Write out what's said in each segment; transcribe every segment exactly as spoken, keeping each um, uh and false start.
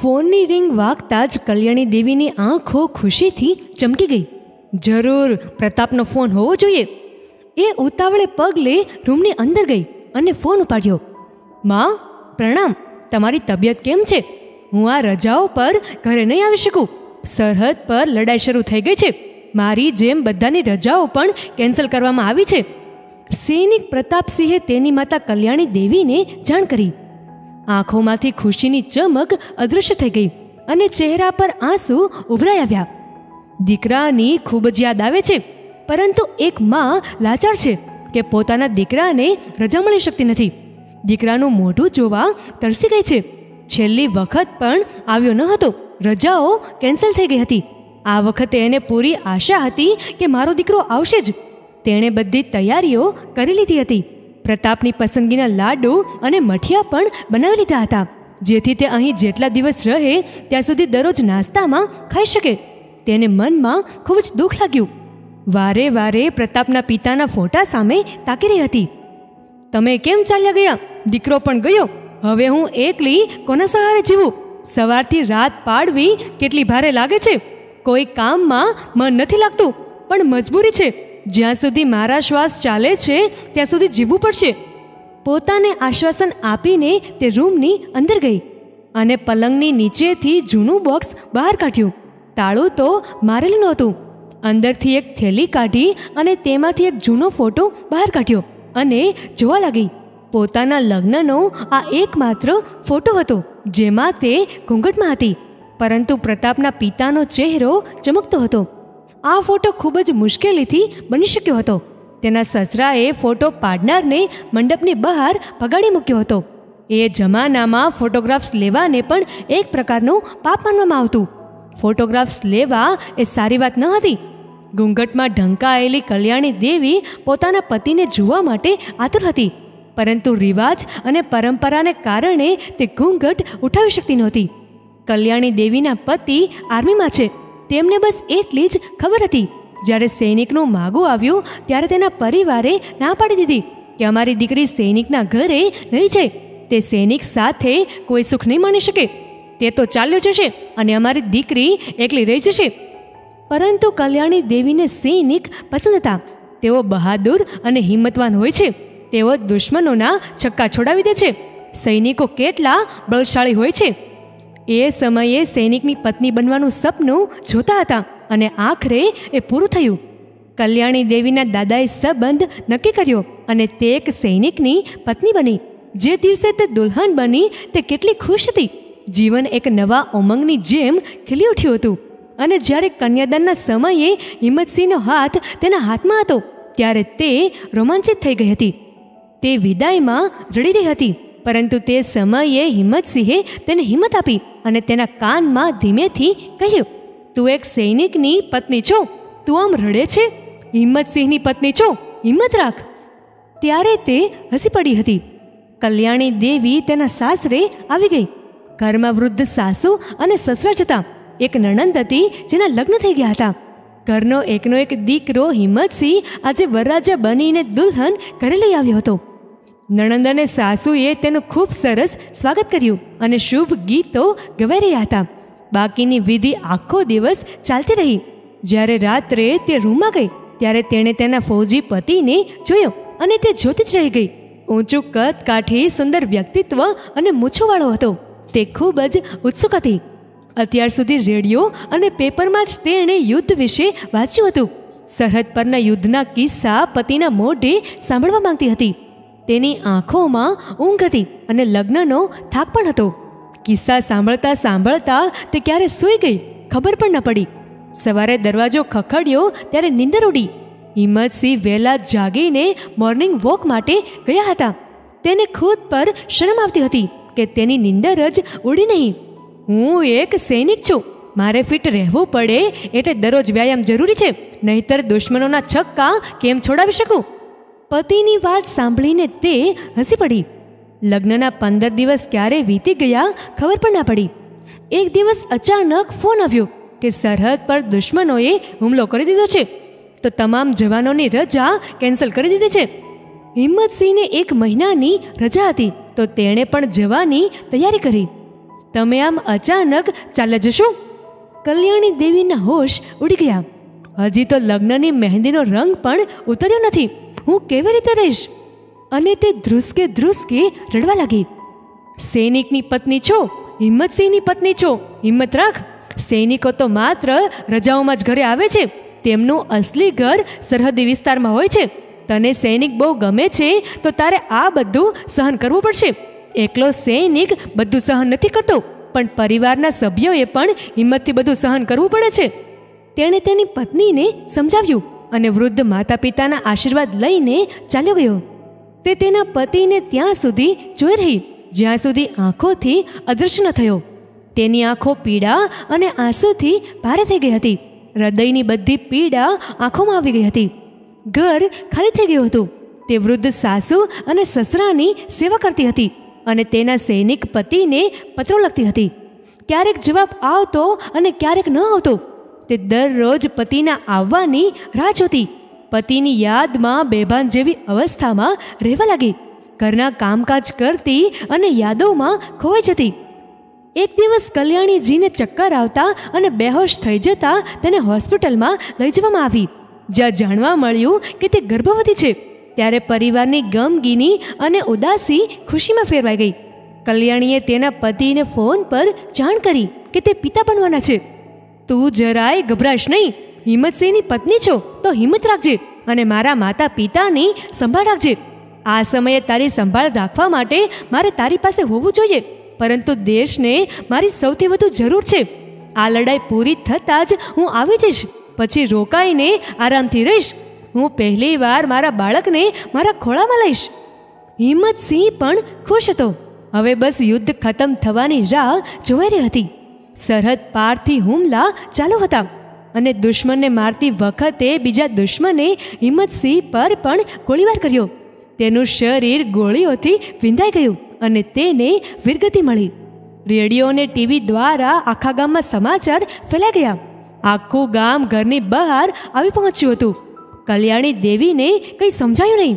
ફોનની રિંગ વાગતા જ કલ્યાણી દેવીની આંખો ખુશીથી ચમકી ગઈ. જરૂર પ્રતાપનો ફોન હોવો જોઈએ. એ ઉતાવળે પગલે રૂમની અંદર ગઈ અને ફોન ઉપાડ્યો. માં પ્રણામ, તમારી તબિયત કેમ છે? હું આ રજાઓ પર ઘરે નહીં આવી શકું. સરહદ પર લડાઈ શરૂ થઈ ગઈ છે. મારી જેમ બધાની રજાઓ પણ કેન્સલ કરવામાં આવી છે. સૈનિક પ્રતાપસિંહે તેની માતા કલ્યાણી દેવીને જાણ કરી. આંખોમાંથી ખુશીની ચમક અદૃશ્ય થઈ ગઈ અને ચહેરા પર આંસુ ઉભરાઈ આવ્યા. દીકરાની ખૂબ જ યાદ આવે છે, પરંતુ એક માં લાચાર છે કે પોતાના દીકરાને રજા મળી શકતી નથી. દીકરાનું મોઢું જોવા તરસી ગઈ છે. છેલ્લી વખત પણ આવ્યો ન હતો. રજાઓ કેન્સલ થઈ ગઈ હતી. આ વખતે એને પૂરી આશા હતી કે મારો દીકરો આવશે જ. તેણે બધી તૈયારીઓ કરી લીધી હતી. પ્રતાપની પસંદગીના લાડુ અને મઠિયા પણ બનાવી લીધા હતા, જેથી તે અહીં જેટલા દિવસ રહે ત્યાં સુધી દરરોજ નાસ્તામાં ખાઈ શકે. તેને મનમાં ખૂબ જ દુઃખ લાગ્યું. વારે વારે પ્રતાપના પિતાના ફોટા સામે તાકી રહી હતી. તમે કેમ ચાલ્યા ગયા? દીકરો પણ ગયો. હવે હું એકલી કોના સહારે જીવું? સવારથી રાત પાડવી કેટલી ભારે લાગે છે. કોઈ કામમાં મન નથી લાગતું, પણ મજબૂરી છે. જ્યાં સુધી મારા શ્વાસ ચાલે છે ત્યાં સુધી જીવવું પડશે. પોતાને આશ્વાસન આપીને તે રૂમની અંદર ગઈ અને પલંગની નીચેથી જૂનું બોક્સ બહાર કાઢ્યું. તાળું તો મારેલું નહોતું. અંદરથી એક થેલી કાઢી અને તેમાંથી એક જૂનો ફોટો બહાર કાઢ્યો અને જોવા લાગી. પોતાના લગ્નનો આ એકમાત્ર ફોટો હતો જેમાં તે ઘૂંઘટમાં હતી, પરંતુ પ્રતાપના પિતાનો ચહેરો ચમકતો હતો. આ ફોટો ખૂબ જ મુશ્કેલીથી બની શક્યો હતો. તેના સસરાએ ફોટો પાડનારને મંડપની બહાર ભગાડી મૂક્યો હતો. એ જમાનામાં ફોટોગ્રાફ્સ લેવાને પણ એક પ્રકારનું પાપ માનવામાં આવતું. ફોટોગ્રાફ્સ લેવા એ સારી વાત ન હતી. ઘૂંઘટમાં ઢંકાયેલી કલ્યાણી દેવી પોતાના પતિને જોવા માટે આતુર હતી, પરંતુ રિવાજ અને પરંપરાને કારણે તે ઘૂંઘટ ઉઠાવી શકતી નહોતી. કલ્યાણી દેવીના પતિ આર્મીમાં છે, તેમને બસ એટલી જ ખબર હતી. જ્યારે સૈનિકનું માગું આવ્યું ત્યારે તેના પરિવારે ના પાડી દીધી કે અમારી દીકરી સૈનિકના ઘરે નહીં જાય. તે સૈનિક સાથે કોઈ સુખ નહીં માણી શકે. તે તો ચાલ્યો જશે અને અમારી દીકરી એકલી રહી જશે. પરંતુ કલ્યાણી દેવીને સૈનિક પસંદ હતા. તેઓ બહાદુર અને હિંમતવાન હોય છે. તેઓ દુશ્મનોના છક્કા છોડાવી દે છે. સૈનિકો કેટલા બળશાળી હોય છે. એ સમયે સૈનિકની પત્ની બનવાનું સપનું જોતા હતા અને આખરે એ પૂરું થયું. કલ્યાણી દેવીના દાદાએ સંબંધ નક્કી કર્યો અને તે એક સૈનિકની પત્ની બની. જે દિવસે તે દુલ્હન બની તે કેટલી ખુશ હતી. જીવન એક નવા ઉમંગની જેમ ખીલી ઉઠ્યું હતું. અને જ્યારે કન્યાદાનના સમયે હિંમતસિંહનો હાથ તેના હાથમાં હતો ત્યારે તે રોમાંચિત થઈ ગઈ હતી. તે વિદાયમાં રડી રહી હતી, પરંતુ તે સમયે હિંમતસિંહે તેને હિંમત આપી અને તેના કાનમાં ધીમેથી કહ્યું, તું એક સૈનિકની પત્ની છો, તું આમ રડે છે? હિંમતસિંહની પત્ની છો, હિંમત રાખ. ત્યારે તે હસી પડી હતી. કલ્યાણી દેવી તેના સાસરે આવી ગઈ. ઘરમાં વૃદ્ધ સાસુ અને સસરા જતા. એક નણંદ હતી જેના લગ્ન થઈ ગયા હતા. ઘરનો એકનો એક દીકરો હિંમતસિંહ આજે વરરાજા બનીને દુલ્હન ઘરે લઈ આવ્યો હતો. નણંદ અને સાસુએ તેનું ખૂબ સરસ સ્વાગત કર્યું અને શુભ ગીતો ગવાઈ રહ્યા હતા. બાકીની વિધિ આખો દિવસ ચાલતી રહી. જ્યારે રાત્રે તે રૂમમાં ગઈ ત્યારે તેણે તેના ફૌજી પતિને જોયો અને તે જોતી જ રહી ગઈ. ઊંચું કદ કાઠી, સુંદર વ્યક્તિત્વ અને મૂછોવાળો હતો. તે ખૂબ જ ઉત્સુક હતી. અત્યાર સુધી રેડિયો અને પેપરમાં જ તેણે યુદ્ધ વિશે વાંચ્યું હતું. સરહદ પરના યુદ્ધના કિસ્સા પતિના મોઢે સાંભળવા માંગતી હતી. તેની આંખોમાં ઊંઘ હતી અને લગ્નનો થાક પણ હતો. કિસ્સા સાંભળતા સાંભળતા તે ક્યારે સૂઈ ગઈ ખબર પણ ન પડી. સવારે દરવાજો ખખડ્યો ત્યારે નીંદર ઉડી. હિંમતસિંહ વહેલા જાગીને મોર્નિંગ વોક માટે ગયા હતા. તેને ખુદ પર શરમ આવતી હતી કે તેની નીંદર જ ઉડી નહીં. હું એક સૈનિક છું. મારે ફિટ રહેવું પડે એટલે દરરોજ વ્યાયામ જરૂરી છે, નહીંતર દુશ્મનોના છક્કા કેમ છોડાવી શકું? પતિની વાત સાંભળીને તે હસી પડી. લગ્નના પંદર દિવસ ક્યારે વીતી ગયા ખબર પણ ના પડી. એક દિવસ અચાનક ફોન આવ્યો કે સરહદ પર દુશ્મનોએ હુમલો કરી દીધો છે, તો તમામ જવાનોની રજા કેન્સલ કરી દીધી છે. હિંમતસિંહને એક મહિનાની રજા હતી, તો તેણે પણ જવાની તૈયારી કરી. તમે આમ અચાનક ચાલ્યા જશો? કલ્યાણી દેવીના હોશ ઉડી ગયા. હજી તો લગ્નની મહેંદીનો રંગ પણ ઉતર્યો નથી, હું કેવી રીતે રહીશ? અને તે ધ્રુસકે ધ્રુસકે રડવા લાગી. સૈનિકની પત્ની છો, હિંમતસિંહની પત્ની છો, હિંમત રાખ. સૈનિકો તો માત્ર રજાઓમાં જ ઘરે આવે છે, તેમનું અસલી ઘર સરહદી વિસ્તારમાં હોય છે. તને સૈનિક બહુ ગમે છે તો તારે આ બધું સહન કરવું પડશે. એકલો સૈનિક બધું સહન નથી કરતો, પણ પરિવારના સભ્યોએ પણ હિંમતથી બધું સહન કરવું પડે છે. તેણે તેની પત્નીને સમજાવ્યું અને વૃદ્ધ માતા પિતાના આશીર્વાદ લઈને ચાલ્યો ગયો. તે તેના પતિને ત્યાં સુધી જોઈ રહી જ્યાં સુધી આંખોથી અદૃશ્ય ન થયો. તેની આંખો પીડા અને આંસુથી ભારે થઈ ગઈ હતી. હૃદયની બધી પીડા આંખોમાં આવી ગઈ હતી. ઘર ખાલી થઈ ગયું હતું. તે વૃદ્ધ સાસુ અને સસરાની સેવા કરતી હતી અને તેના સૈનિક પતિને પત્રો લખતી હતી. ક્યારેક જવાબ આવતો અને ક્યારેક ન આવતો. તે દરરોજ પતિના આવવાની રાહ જોતી. પતિની યાદમાં બેભાન જેવી અવસ્થામાં રહેવા લાગી. ઘરના કામકાજ કરતી અને યાદોમાં ખોવાઈ જતી. એક દિવસ કલ્યાણીજીને ચક્કર આવતા અને બેહોશ થઈ જતા તેને હોસ્પિટલમાં લઈ જવામાં આવી, જ્યાં જાણવા મળ્યું કે તે ગર્ભવતી છે. ત્યારે પરિવારની ગમગીની અને ઉદાસી ખુશીમાં ફેરવાઈ ગઈ. કલ્યાણીએ તેના પતિને ફોન પર જાણ કરી કે તે પિતા બનવાના છે. તું જરાય ગભરાશ નહીં, હિંમતસિંહની પત્ની છો તો હિંમત રાખજે અને મારા માતા પિતાની સંભાળ રાખજે. આ સમયે તારી સંભાળ રાખવા માટે મારે તારી પાસે હોવું જોઈએ, પરંતુ દેશને મારી સૌથી વધુ જરૂર છે. આ લડાઈ પૂરી થતાં જ હું આવી જઈશ, પછી રોકાઈને આરામથી રહીશ. હું પહેલી વાર મારા બાળકને મારા ખોળામાં લઈશ. હિંમતસિંહ પણ ખુશ હતો. હવે બસ યુદ્ધ ખતમ થવાની રાહ જોવાઈ રહી હતી. સરહદ પારથી હુમલા ચાલુ હતા અને દુશ્મનને મારતી વખતે બીજા દુશ્મને હિંમતસિંહ પર પણ ગોળીબાર કર્યો. તેનું શરીર ગોળીઓથી વિંધાઈ ગયું અને તેને વીરગતિ મળી. રેડિયો અને ટીવી દ્વારા આખા ગામમાં સમાચાર ફેલાઈ ગયા. આખું ગામ ઘરની બહાર આવી પહોંચ્યું હતું. કલ્યાણી દેવીને કંઈ સમજાયું નહીં.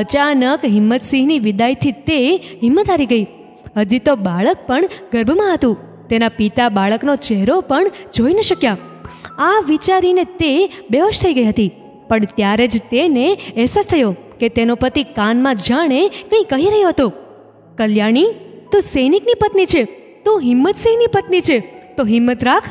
અચાનક હિંમતસિંહની વિદાયથી તે હિંમત હારી ગઈ. હજી તો બાળક પણ ગર્ભમાં હતું. તેના પિતા બાળકનો ચહેરો પણ જોઈ ન શક્યા. આ વિચારીને તે બેહોશ થઈ ગઈ હતી. પણ ત્યારે જ તેને અહેસાસ થયો કે તેનો પતિ કાનમાં જાણે કંઈ કહી રહ્યો હતો. કલ્યાણી, તું સૈનિકની પત્ની છે, તું હિંમતસિંહની પત્ની છે, તો હિંમત રાખ.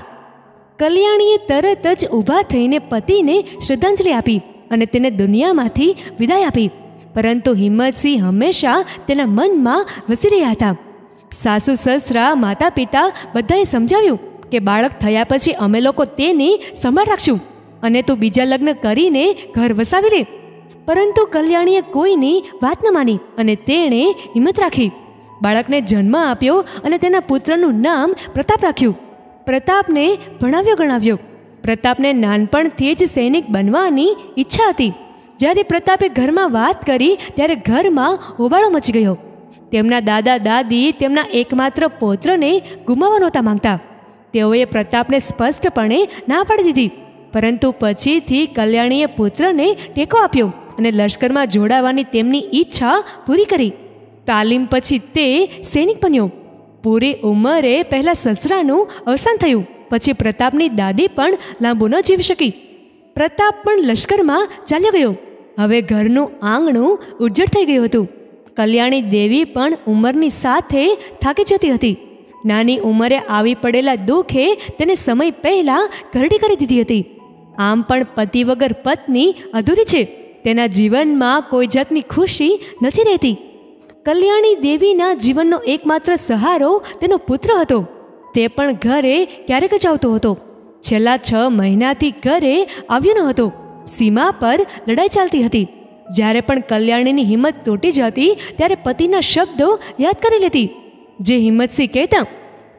કલ્યાણીએ તરત જ ઊભા થઈને પતિને શ્રદ્ધાંજલિ આપી અને તેને દુનિયામાંથી વિદાય આપી. પરંતુ હિંમતસિંહ હંમેશા તેના મનમાં વસી રહ્યા હતા. સાસુ, સસરા, માતા પિતા બધાએ સમજાવ્યું કે બાળક થયા પછી અમે લોકો તેની સંભાળ રાખશું અને તું બીજા લગ્ન કરીને ઘર વસાવી લે. પરંતુ કલ્યાણીએ કોઈની વાત ન માની અને તેણે હિંમત રાખી. બાળકને જન્મ આપ્યો અને તેના પુત્રનું નામ પ્રતાપ રાખ્યું. પ્રતાપને ભણાવ્યો ગણાવ્યો. પ્રતાપને નાનપણથી જ સૈનિક બનવાની ઈચ્છા હતી. જ્યારે પ્રતાપે ઘરમાં વાત કરી ત્યારે ઘરમાં હોબાળો મચી ગયો. તેમના દાદા દાદી તેમના એકમાત્ર પૌત્રને ગુમાવવા નહોતા માંગતા. તેઓએ પ્રતાપને સ્પષ્ટપણે ના પાડી દીધી. પરંતુ પછીથી કલ્યાણીએ પુત્રને ટેકો આપ્યો અને લશ્કરમાં જોડાવાની તેમની ઈચ્છા પૂરી કરી. તાલીમ પછી તે સૈનિક બન્યો. પૂરી ઉંમરે પહેલાં સસરાનું અવસાન થયું, પછી પ્રતાપની દાદી પણ લાંબુ ન જીવી શકી. પ્રતાપ પણ લશ્કરમાં ચાલ્યો ગયો. હવે ઘરનું આંગણું ઉજ્જડ થઈ ગયું હતું. કલ્યાણી દેવી પણ ઉંમરની સાથે થાકી જતી હતી. નાની ઉંમરે આવી પડેલા દુઃખે તેને સમય પહેલાં ઘરડી કરી દીધી હતી. આમ પણ પતિ વગર પત્ની અધૂરી છે. તેના જીવનમાં કોઈ જાતની ખુશી નથી રહેતી. કલ્યાણી દેવીના જીવનનો એકમાત્ર સહારો તેનો પુત્ર હતો. તે પણ ઘરે ક્યારેક જ આવતો હતો. છેલ્લા છ મહિનાથી ઘરે આવ્યો ન હતો. સીમા પર લડાઈ ચાલતી હતી. જ્યારે પણ કલ્યાણીની હિંમત તૂટી જતી ત્યારે પતિના શબ્દો યાદ કરી લેતી, જે હિંમતસિંહ કહેતા,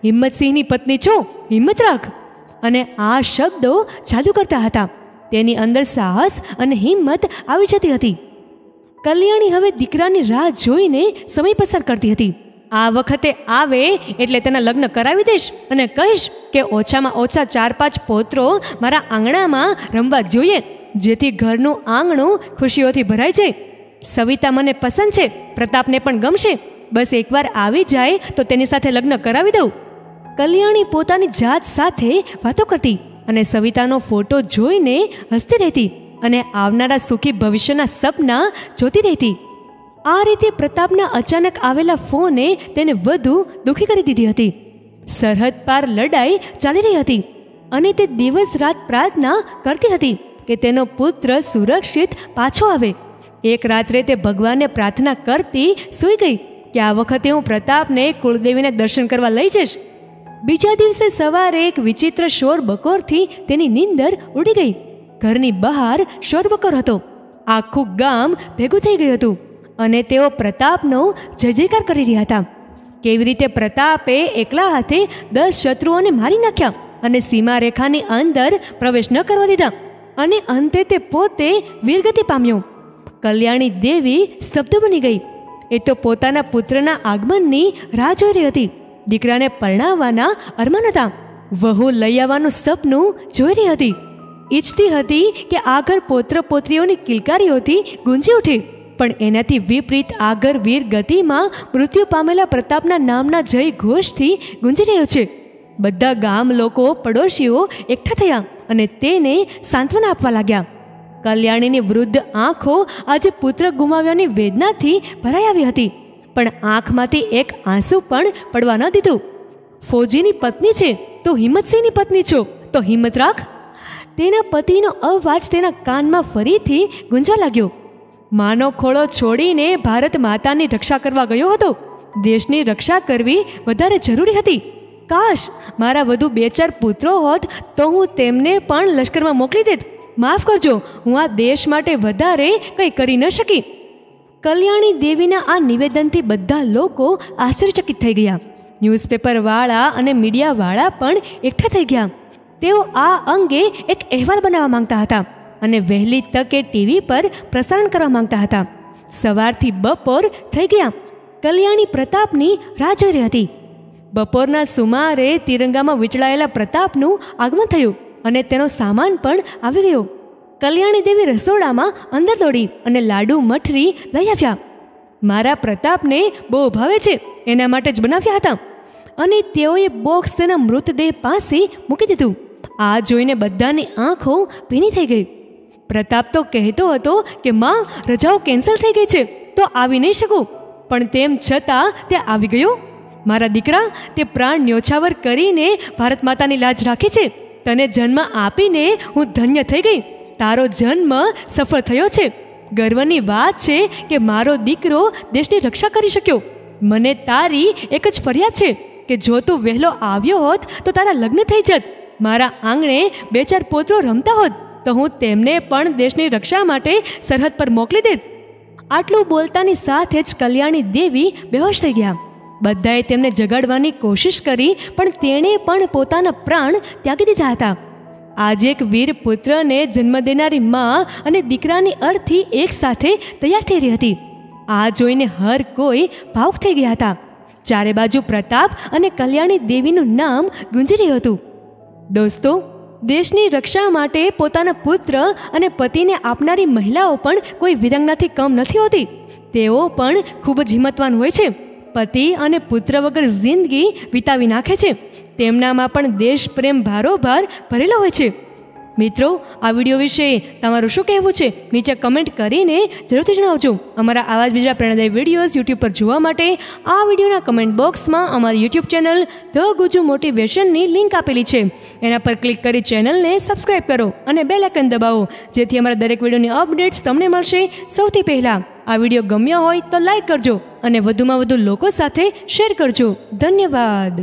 હિંમતસિંહની પત્ની છો, હિંમત રાખ. અને આ શબ્દો જાદુ કરતા હતા. તેની અંદર સાહસ અને હિંમત આવી જતી હતી. કલ્યાણી હવે દીકરાની રાહ જોઈને સમય પસાર કરતી હતી. આ વખતે આવે એટલે તેના લગ્ન કરાવી દઈશ અને કહીશ કે ઓછામાં ઓછા ચાર પાંચ પોત્રો મારા આંગણામાં રમવા જોઈએ, જેથી ઘરનું આંગણું ખુશીઓથી ભરાઈ જાય. સવિતા મને પસંદ છે, પ્રતાપને પણ ગમશે. બસ એકવાર આવી જાય તો તેની સાથે લગ્ન કરાવી દઉં. કલ્યાણી પોતાની જાત સાથે વાતો કરતી અને સવિતાનો ફોટો જોઈને હસતી રહેતી અને આવનારા સુખી ભવિષ્યના સપના જોતી રહેતી। આ રીતે પ્રતાપના અચાનક આવેલા ફોને તેને વધુ દુઃખી કરી દીધી હતી। સરહદ પાર લડાઈ ચાલી રહી હતી અને તે દિવસ રાત પ્રાર્થના કરતી હતી કે તેનો પુત્ર સુરક્ષિત પાછો આવે। એક રાત્રે તે ભગવાનને પ્રાર્થના કરતી સૂઈ ગઈ કે આ વખતે હું પ્રતાપને કુળદેવીના દર્શન કરવા લઈ જઈશ। બીજા દિવસે સવારે એક વિચિત્ર શોર બકોરથી તેની નીંદર ઉડી ગઈ। ઘરની બહાર શોર બકોર હતો, આખું ગામ ભેગું થઈ ગયું હતું અને તેઓ પ્રતાપનો જય જયકાર કરી રહ્યા હતા। કેવી રીતે પ્રતાપે એકલા હાથે દસ શત્રુઓને મારી નાખ્યા અને સીમારેખાની અંદર પ્રવેશ ન કરવા દીધા અને અંતે તે પોતે વીરગતિ પામ્યો। કલ્યાણી દેવી સ્તબ્ધ બની ગઈ। એ તો પોતાના પુત્રના આગમનની રાહ જોઈ રહી હતી। દીકરાને પરણાવવાના અરમાન હતા, વહુ લઈ આવવાનું સપનું જોઈ રહી હતી, ઈચ્છતી હતી કે આ ઘર પૌત્ર પૌત્રીઓની કિલકારીઓથી ગુંજી ઉઠે। પણ એનાથી વિપરીત આ ઘર વીરગતિમાં મૃત્યુ પામેલા પ્રતાપના નામના જય ઘોષથી ગુંજી રહ્યો છે। બધા ગામ લોકો પડોશીઓ એકઠા થયા અને તેને સાંત્વના આપવા લાગ્યા। કલ્યાણીની વૃદ્ધ આંખો આજે પુત્ર ગુમાવ્યાની વેદનાથી ભરાઈ આવી હતી પણ આંખમાંથી એક આંસુ પણ પડવા ન દીધું। ફોજીની પત્ની છે તો હિંમતસિંહની પત્ની છો તો હિંમત રાખ, તેના પતિનો અવાજ તેના કાનમાં ફરીથી ગુંજવા લાગ્યો। માનો ખોળો છોડીને ભારત માતાની રક્ષા કરવા ગયો હતો, દેશની રક્ષા કરવી વધારે જરૂરી હતી। કાશ મારા વધુ બે ચાર પુત્રો હોત તો હું તેમને પણ લશ્કરમાં મોકલી દેત, માફ કરજો હું આ દેશ માટે વધારે કંઈ કરી ન શકી। કલ્યાણી દેવીના આ નિવેદનથી બધા લોકો આશ્ચર્યચકિત થઈ ગયા। ન્યૂઝપેપરવાળા અને મીડિયાવાળા પણ એકઠા થઈ ગયા। તેઓ આ અંગે એક અહેવાલ બનાવવા માગતા હતા અને વહેલી તકે ટીવી પર પ્રસારણ કરવા માગતા હતા। સવારથી બપોર થઈ ગયા, કલ્યાણી પ્રતાપની રાહ જોઈ રહી હતી। બપોરના સુમારે તિરંગામાં વીંટળાયેલા પ્રતાપનું આગમન થયું અને તેનો સામાન પણ આવી ગયો। કલ્યાણી દેવી રસોડામાં અંદર દોડી અને લાડુ મઠરી લઈ આવ્યા। મારા પ્રતાપને બહુ ભાવે છે એના માટે જ બનાવ્યા હતા અને તેઓએ બોક્સ તેના મૃતદેહ પાસે મૂકી દીધું। આ જોઈને બધાની આંખો ભીની થઈ ગઈ। પ્રતાપ તો કહેતો હતો કે માં રજાઓ કેન્સલ થઈ ગઈ છે તો આવી નહીં શકું, પણ તેમ છતાં તે આવી ગયો। મારા દીકરા, તે પ્રાણ ન્યોછાવર કરીને ભારત માતાની લાજ રાખે છે। તને જન્મ આપીને હું ધન્ય થઈ ગઈ, તારો જન્મ સફળ થયો છે। ગર્વની વાત છે કે મારો દીકરો દેશની રક્ષા કરી શક્યો। મને તારી એક જ ફરિયાદ છે કે જો તું વહેલો આવ્યો હોત તો તારા લગ્ન થઈ જત, મારા આંગણે બે ચાર પોત્રો રમતા હોત તો હું તેમને પણ દેશની રક્ષા માટે સરહદ પર મોકલી દેત। આટલું બોલતાની સાથે જ કલ્યાણી દેવી બેહોશ થઈ ગયા। બધાએ તેમને જગાડવાની કોશિશ કરી પણ તેણે પણ પોતાના પ્રાણ ત્યાગી દીધા હતા। આજે એક વીર પુત્રને જન્મ દેનારી મા અને દીકરાની અર્થી એકસાથે તૈયાર થઈ રહી હતી। આ જોઈને હર કોઈ ભાવુક થઈ ગયા હતા। ચારે બાજુ પ્રતાપ અને કલ્યાણી દેવીનું નામ ગુંજી રહ્યું હતું। દોસ્તો, દેશની રક્ષા માટે પોતાના પુત્ર અને પતિને આપનારી મહિલાઓ પણ કોઈ વિરંગનાથી કમ નથી હોતી। તેઓ પણ ખૂબ જ હિંમતવાન હોય છે। પતિ અને પુત્ર વગર જિંદગી વિતાવી નાખે છે। તેમનામાં પણ દેશ પ્રેમ ભારોભાર ભરેલો હોય છે। મિત્રો, આ વિડીયો વિશે તમારું શું કહેવું છે નીચે કમેન્ટ કરીને જરૂરથી જણાવજો। અમારા આવા જ બીજા પ્રેરણાદાયી વિડીયોઝ યુટ્યુબ પર જોવા માટે આ વિડીયોના કમેન્ટ બોક્સમાં અમારી યુટ્યુબ ચેનલ ધ ગુજુ મોટિવેશનની લિંક આપેલી છે, એના પર ક્લિક કરી ચેનલને સબસ્ક્રાઈબ કરો અને બેલ આઇકન દબાવો, જેથી અમારા દરેક વિડીયોની અપડેટ્સ તમને મળશે સૌથી પહેલાં। આ વિડીયો ગમ્યો હોય તો લાઇક કરજો અને વધુમાં વધુ લોકો સાથે શેર કરજો। ધન્યવાદ।